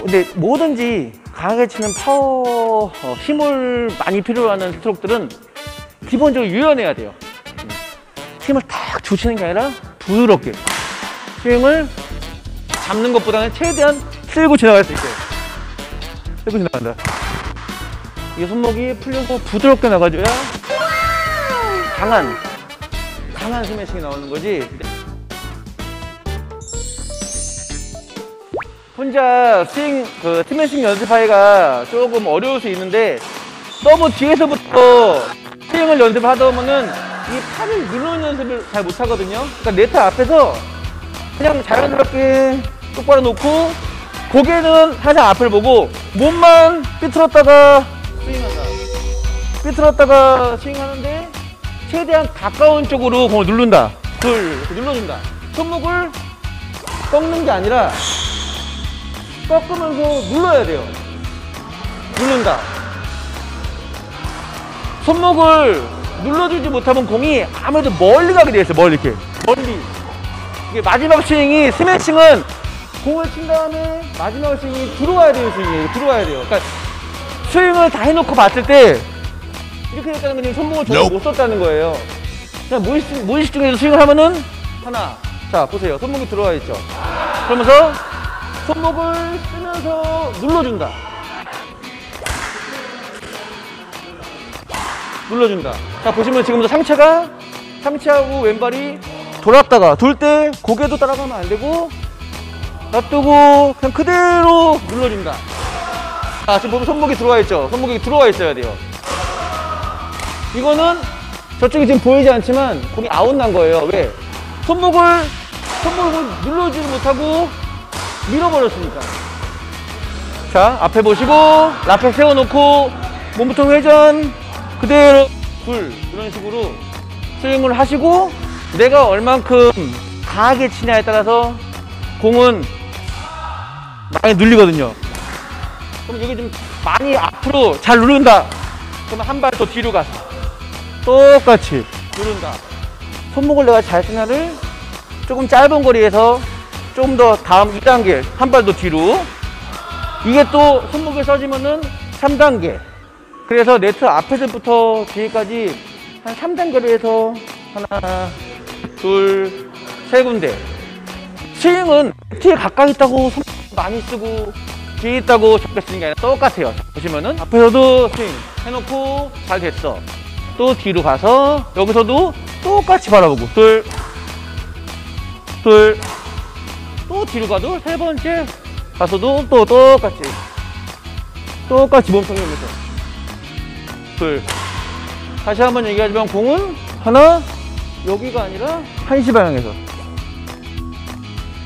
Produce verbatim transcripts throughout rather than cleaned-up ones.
근데 뭐든지 강하게 치는 파워, 어, 힘을 많이 필요로 하는 스트로크들은 기본적으로 유연해야 돼요. 힘을 탁 주치는 게 아니라 부드럽게 스윙을 잡는 것보다는 최대한 쓸고 지나갈 수 있게. 쓸고 지나간다. 이 손목이 풀려서 부드럽게 나가줘야 강한 강한 스매싱이 나오는 거지. 혼자 스윙, 그 스매싱 연습하기가 조금 어려울 수 있는데, 너무 뒤에서부터 스윙을 연습하다 보면은 이 팔을 누르는 연습을 잘 못하거든요. 그러니까 네트 앞에서 그냥 자연스럽게 똑바로 놓고 고개는 항상 앞을 보고 몸만 삐뚤었다가 스윙한다. 삐뚤었다가 스윙하는데 최대한 가까운 쪽으로 공을 누른다. 둘, 눌러준다. 손목을 꺾는 게 아니라 꺾으면서 눌러야 돼요. 누른다. 손목을 눌러주지 못하면 공이 아무래도 멀리 가게 돼 있어요. 멀리 이렇게. 멀리. 이게 마지막 스윙이, 스매싱은 공을 친 다음에 마지막 스윙이 들어와야 돼요. 스윙이 들어와야 돼요. 그러니까 스윙을 다 해놓고 봤을 때 이렇게 됐다는 건 지금 손목을 전혀 못 썼다는 거예요. 그냥 무의식, 무의식 중에서 스윙을 하면은 하나. 자, 보세요. 손목이 들어와 있죠. 그러면서 손목을 쓰면서 눌러준다. 눌러준다. 자, 보시면 지금도 상체가, 상체하고 왼발이 돌았다가, 돌 때 고개도 따라가면 안 되고, 놔두고, 그냥 그대로 눌러준다. 자, 지금 보면 손목이 들어와 있죠? 손목이 들어와 있어야 돼요. 이거는 저쪽이 지금 보이지 않지만, 공이 아웃난 거예요. 왜? 손목을, 손목을 눌러주지 못하고, 밀어버렸으니까. 자, 앞에 보시고 라켓 세워놓고 몸통 회전 그대로 둘, 이런 식으로 스윙을 하시고, 내가 얼만큼 강하게 치냐에 따라서 공은 많이 눌리거든요. 그럼 여기 좀 많이 앞으로 잘 누른다. 그러면 한 발 더 뒤로 가서 똑같이 누른다. 손목을 내가 잘 쓰냐를 조금 짧은 거리에서 좀 더 다음 이 단계 한 발 더 뒤로, 이게 또 손목을 써지면은 삼 단계, 그래서 네트 앞에서부터 뒤에까지 한 삼 단계로 해서 하나, 둘, 세 군데. 스윙은 네트에 가까이 있다고 손목 많이 쓰고 뒤에 있다고 적게 쓰는 게 아니라 똑같아요. 보시면은 앞에서도 스윙 해놓고 잘 됐어. 또 뒤로 가서 여기서도 똑같이 바라보고 둘, 둘, 또 뒤로 가도 세 번째 가서도 또 똑같이 똑같이 몸통 돌리면서 둘. 다시 한번 얘기하지만 공은 하나, 여기가 아니라 한시 방향에서.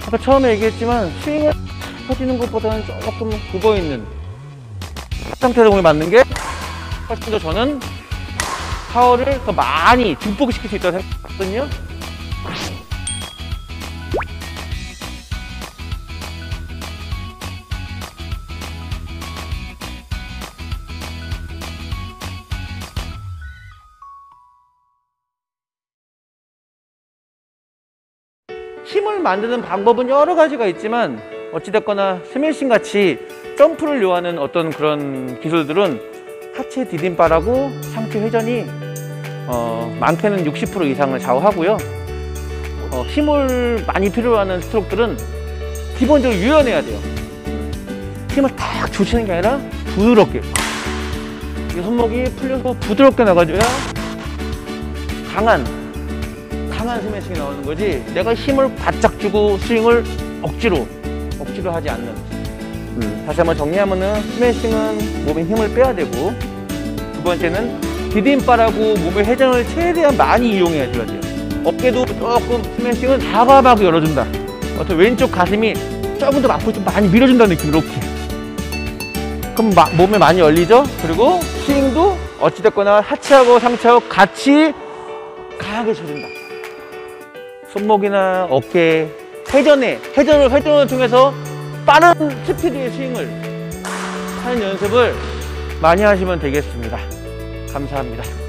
아까 처음에 얘기했지만 스윙을 퍼지는 것보다는 조금 굽어있는 상태에서 공이 맞는 게 훨씬 더 저는 파워를 더 많이 증폭시킬 수 있다고 생각했거든요. 힘을 만드는 방법은 여러 가지가 있지만, 어찌됐거나 스매싱 같이 점프를 요하는 어떤 그런 기술들은 하체 디딤바라고 상체 회전이 어, 많게는 육십 퍼센트 이상을 좌우하고요. 어, 힘을 많이 필요로 하는 스트로크들은 기본적으로 유연해야 돼요. 힘을 탁 주치는 게 아니라 부드럽게. 이 손목이 풀려서 부드럽게 나가줘야 강한 강한 스매싱이 나오는 거지, 내가 힘을 바짝 주고 스윙을 억지로 억지로 하지 않는. 음. 다시 한번 정리하면은, 스매싱은 몸에 힘을 빼야 되고, 두 번째는 디딤바라고 몸의 회전을 최대한 많이 이용해야 돼요. 어깨도 조금, 스매싱은 과감하게 열어준다. 어떤 왼쪽 가슴이 조금 더 앞으로 좀 많이 밀어준다는 느낌, 이렇게. 그럼 마, 몸에 많이 열리죠. 그리고 스윙도 어찌됐거나 하체하고 상체하고 같이 강하게 쳐준다. 손목이나 어깨, 회전에, 회전을, 회전을 통해서 빠른 스피드의 스윙을 하는 연습을 많이 하시면 되겠습니다. 감사합니다.